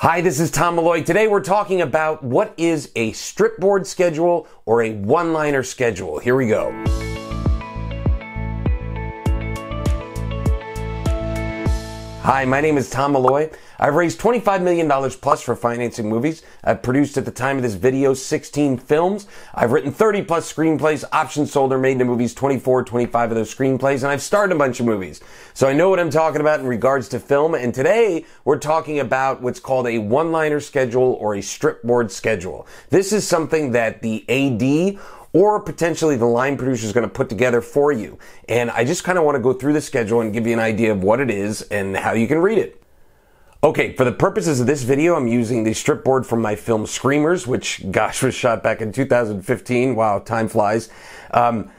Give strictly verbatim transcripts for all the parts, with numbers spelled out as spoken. Hi, this is Tom Malloy. Today we're talking about what is a stripboard schedule or a one-liner schedule. Here we go. Hi, my name is Tom Malloy. I've raised twenty-five million dollars plus for financing movies. I've produced at the time of this video sixteen films. I've written thirty plus screenplays, options sold or made to movies, twenty-four, twenty-five of those screenplays, and I've starred in a bunch of movies. So I know what I'm talking about in regards to film, and today we're talking about what's called a one-liner schedule or a stripboard schedule. This is something that the A D or potentially the line producer is going to put together for you. And I just kind of want to go through the schedule and give you an idea of what it is and how you can read it. Okay, for the purposes of this video, I'm using the stripboard from my film Screamers, which, gosh, was shot back in two thousand fifteen. Wow, time flies. Um,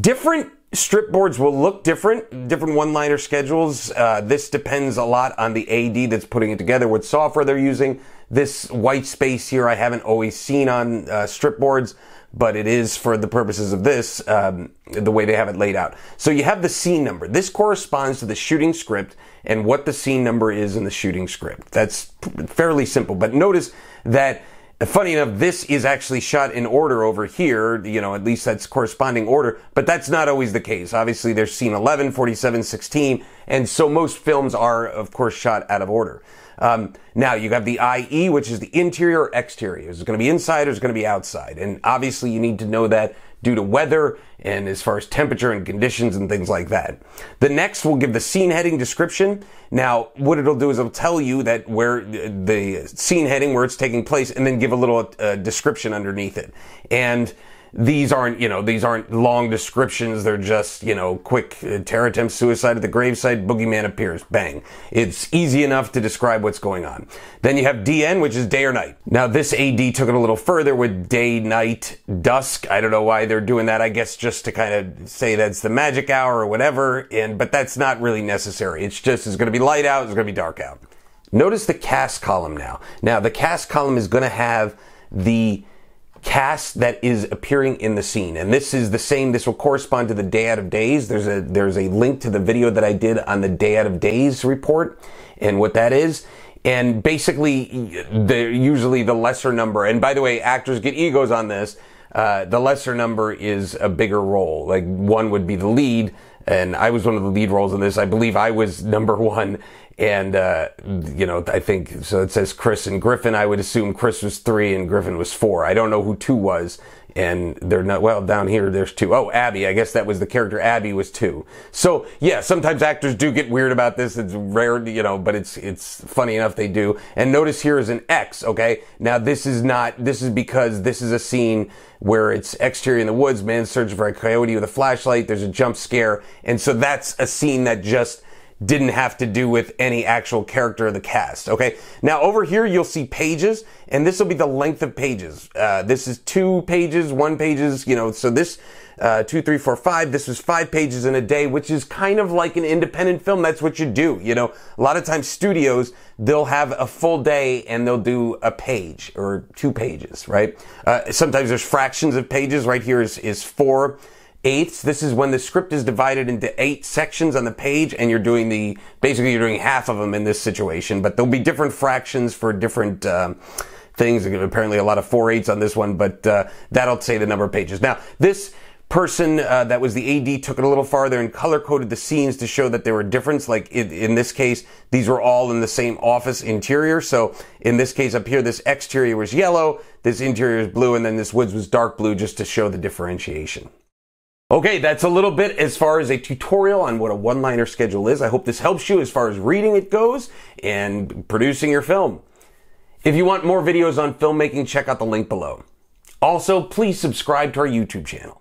different stripboards will look different, different one-liner schedules. Uh, this depends a lot on the A D that's putting it together, what software they're using. This white space here I haven't always seen on uh, stripboards, but it is, for the purposes of this, um, the way they have it laid out. So you have the scene number. This corresponds to the shooting script and what the scene number is in the shooting script. That's fairly simple, but notice that, funny enough, this is actually shot in order over here, you know, at least that's corresponding order, but that's not always the case. Obviously, there's scene eleven, forty-seven, sixteen, and so most films are, of course, shot out of order. Um, now, you have the I E, which is the interior or exterior. Is it going to be inside or is it going to be outside? And obviously, you need to know that due to weather and as far as temperature and conditions and things like that. The next will give the scene heading description. Now, what it'll do is it'll tell you that where the scene heading, where it's taking place, and then give a little uh, description underneath it. And these aren't, you know, these aren't long descriptions. They're just, you know, quick uh, terror attempt, suicide at the gravesite, boogeyman appears, bang. It's easy enough to describe what's going on. Then you have D N, which is day or night. Now this A D took it a little further with day, night, dusk. I don't know why they're doing that. I guess just to kind of say that's the magic hour or whatever. And but that's not really necessary. It's just, it's going to be light out, it's going to be dark out. Notice the cast column now. Now the cast column is going to have the cast that is appearing in the scene, and this is the same. This will correspond to the Day Out of Days. There's a there's a link to the video that I did on the Day Out of Days report and what that is. And basically, they're usually the lesser number. And by the way, actors get egos on this. Uh, the lesser number is a bigger role. Like one would be the lead, and I was one of the lead roles in this. I believe I was number one. And, uh, you know, I think, so it says Chris and Griffin. I would assume Chris was three and Griffin was four. I don't know who two was. And they're not, well, down here, there's two. Oh, Abby. I guess that was the character. Abby was two. So, yeah, sometimes actors do get weird about this. It's rare, you know, but it's, it's funny enough they do. And notice here is an X, okay? Now, this is not, this is because this is a scene where it's exterior in the woods, man searching for a coyote with a flashlight. There's a jump scare. And so that's a scene that just didn't have to do with any actual character of the cast, okay? Now, over here, you'll see pages, and this will be the length of pages. Uh, this is two pages, one pages, you know, so this, uh, two, three, four, five, this was five pages in a day, which is kind of like an independent film. That's what you do, you know? A lot of times studios, they'll have a full day, and they'll do a page or two pages, right? Uh, sometimes there's fractions of pages. Right here is, is four eighths. This is when the script is divided into eight sections on the page, and you're doing the, basically you're doing half of them in this situation, but there'll be different fractions for different um, things. Apparently a lot of four eighths on this one, but uh, that'll say the number of pages. Now, this person uh, that was the A D took it a little farther and color-coded the scenes to show that there were difference. Like in, in this case, these were all in the same office interior. So in this case up here, this exterior was yellow, this interior is blue, and then this woods was dark blue, just to show the differentiation. Okay, that's a little bit as far as a tutorial on what a one-liner schedule is. I hope this helps you as far as reading it goes and producing your film. If you want more videos on filmmaking, check out the link below. Also, please subscribe to our YouTube channel.